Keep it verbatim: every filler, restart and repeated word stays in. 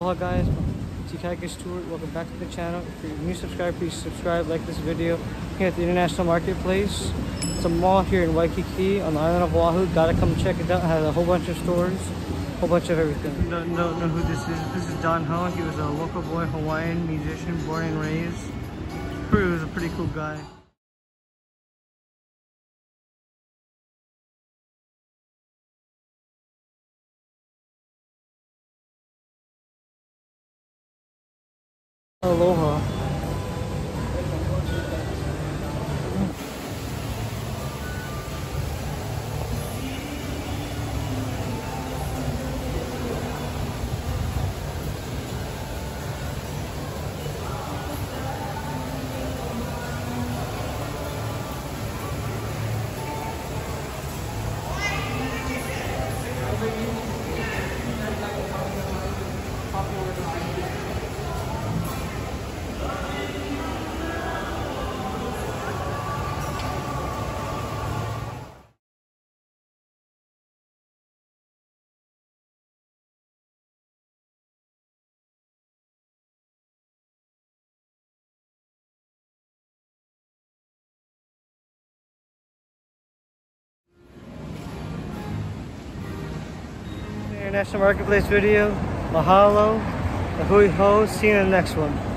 Hello guys, it's Ikaika Stuart. Welcome back to the channel. If you're a new subscriber, please subscribe, like this video. Here at the International Marketplace, it's a mall here in Waikiki on the island of Oahu. Gotta come check it out. It has a whole bunch of stores, a whole bunch of everything. Don't know who this is. This is Don Ho. He was a local boy, Hawaiian musician, born and raised. He was a pretty cool guy. Aloha. International Marketplace video. Mahalo. Hui Ho. See you in the next one.